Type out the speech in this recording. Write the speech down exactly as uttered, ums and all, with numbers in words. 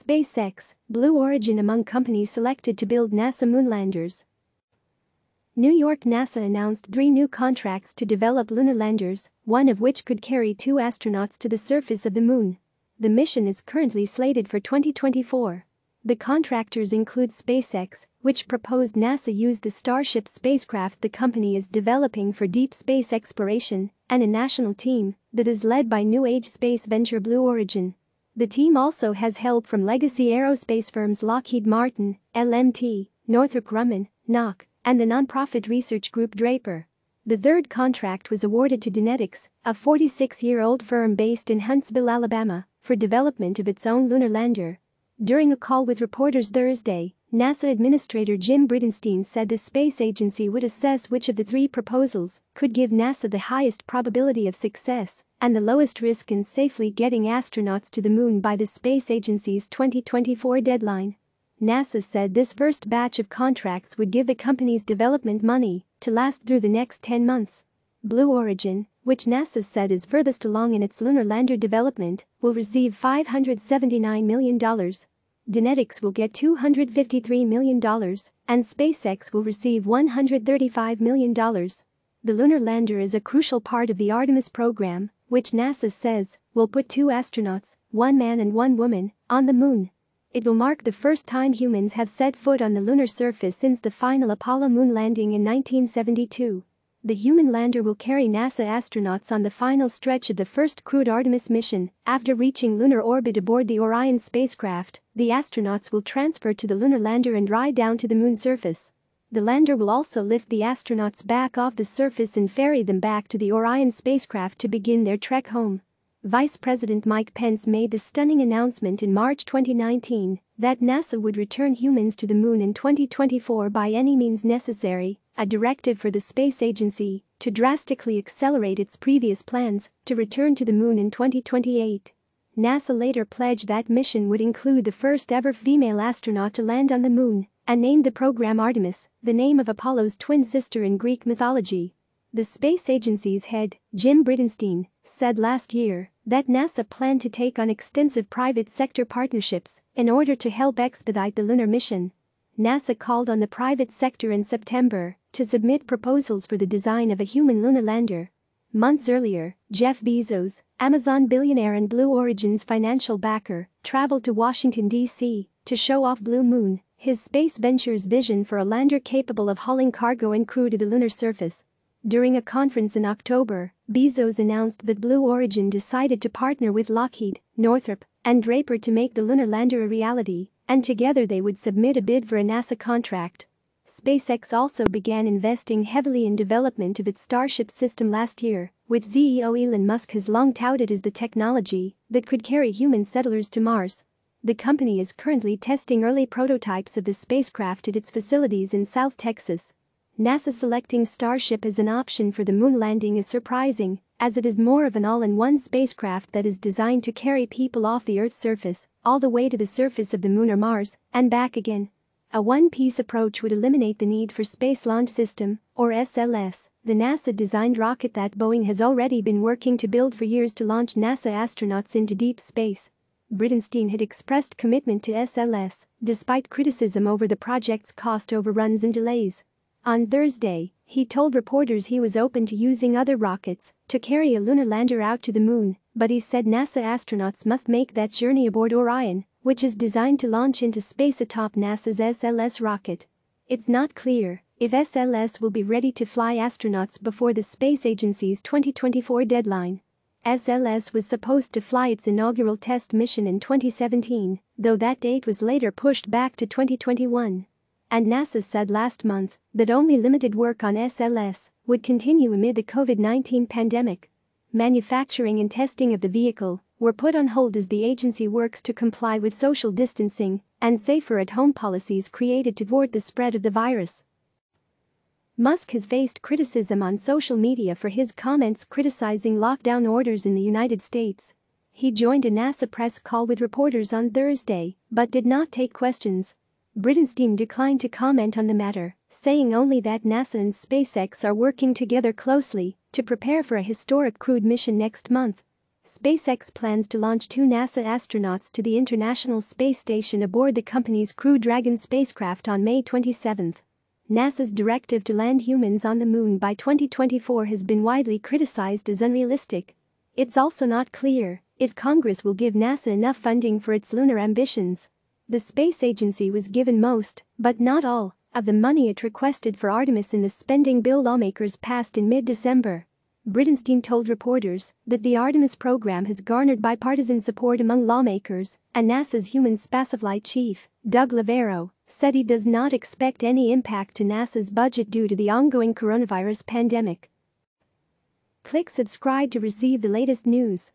SpaceX, Blue Origin among companies selected to build NASA moonlanders. New York NASA announced three new contracts to develop lunar landers, one of which could carry two astronauts to the surface of the moon. The mission is currently slated for twenty twenty-four. The contractors include SpaceX, which proposed NASA use the Starship spacecraft the company is developing for deep space exploration, and a national team that is led by New Age space venture Blue Origin. The team also has help from legacy aerospace firms Lockheed Martin, L M T, Northrop Grumman, N O C, and the nonprofit research group Draper. The third contract was awarded to Dynetics, a forty-six-year-old firm based in Huntsville, Alabama, for development of its own lunar lander. During a call with reporters Thursday, NASA Administrator Jim Bridenstine said the space agency would assess which of the three proposals could give NASA the highest probability of success and the lowest risk in safely getting astronauts to the moon by the space agency's twenty twenty-four deadline. NASA said this first batch of contracts would give the company's development money to last through the next ten months. Blue Origin, which NASA said is furthest along in its lunar lander development, will receive five hundred seventy-nine million dollars. Dynetics will get two hundred fifty-three million dollars, and SpaceX will receive one hundred thirty-five million dollars. The lunar lander is a crucial part of the Artemis program, which NASA says will put two astronauts, one man and one woman, on the moon. It will mark the first time humans have set foot on the lunar surface since the final Apollo moon landing in nineteen seventy-two. The human lander will carry NASA astronauts on the final stretch of the first crewed Artemis mission. After reaching lunar orbit aboard the Orion spacecraft, the astronauts will transfer to the lunar lander and ride down to the moon surface. The lander will also lift the astronauts back off the surface and ferry them back to the Orion spacecraft to begin their trek home. Vice President Mike Pence made the stunning announcement in March twenty nineteen that NASA would return humans to the moon in twenty twenty-four by any means necessary, a directive for the space agency to drastically accelerate its previous plans to return to the moon in twenty twenty-eight. NASA later pledged that mission would include the first-ever female astronaut to land on the moon and named the program Artemis, the name of Apollo's twin sister in Greek mythology. The space agency's head, Jim Bridenstine, said last year that NASA planned to take on extensive private sector partnerships in order to help expedite the lunar mission. NASA called on the private sector in September to submit proposals for the design of a human lunar lander. Months earlier, Jeff Bezos, Amazon billionaire and Blue Origin's financial backer, traveled to Washington, D C to show off Blue Moon, his space venture's vision for a lander capable of hauling cargo and crew to the lunar surface. During a conference in October, Bezos announced that Blue Origin decided to partner with Lockheed, Northrop, and Draper to make the lunar lander a reality, and together they would submit a bid for a NASA contract. SpaceX also began investing heavily in development of its Starship system last year, which C E O Elon Musk has long touted as the technology that could carry human settlers to Mars. The company is currently testing early prototypes of the spacecraft at its facilities in South Texas. NASA selecting Starship as an option for the moon landing is surprising, as it is more of an all-in-one spacecraft that is designed to carry people off the Earth's surface, all the way to the surface of the moon or Mars, and back again. A one-piece approach would eliminate the need for Space Launch System, or S L S, the NASA-designed rocket that Boeing has already been working to build for years to launch NASA astronauts into deep space. Bridenstine had expressed commitment to S L S, despite criticism over the project's cost overruns and delays. On Thursday, he told reporters he was open to using other rockets to carry a lunar lander out to the moon, but he said NASA astronauts must make that journey aboard Orion, which is designed to launch into space atop NASA's S L S rocket. It's not clear if S L S will be ready to fly astronauts before the space agency's twenty twenty-four deadline. S L S was supposed to fly its inaugural test mission in twenty seventeen, though that date was later pushed back to twenty twenty-one. And NASA said last month that only limited work on S L S would continue amid the COVID nineteen pandemic. Manufacturing and testing of the vehicle were put on hold as the agency works to comply with social distancing and safer-at-home policies created to thwart the spread of the virus. Musk has faced criticism on social media for his comments criticizing lockdown orders in the United States. He joined a NASA press call with reporters on Thursday but did not take questions. Bridenstine declined to comment on the matter, saying only that NASA and SpaceX are working together closely to prepare for a historic crewed mission next month. SpaceX plans to launch two NASA astronauts to the International Space Station aboard the company's Crew Dragon spacecraft on May twenty-seventh. NASA's directive to land humans on the moon by twenty twenty-four has been widely criticized as unrealistic. It's also not clear if Congress will give NASA enough funding for its lunar ambitions. The space agency was given most, but not all, of the money it requested for Artemis in the spending bill lawmakers passed in mid-December. Bridenstine told reporters that the Artemis program has garnered bipartisan support among lawmakers, and NASA's human spaceflight chief, Doug Levero, said he does not expect any impact to NASA's budget due to the ongoing coronavirus pandemic. Click subscribe to receive the latest news.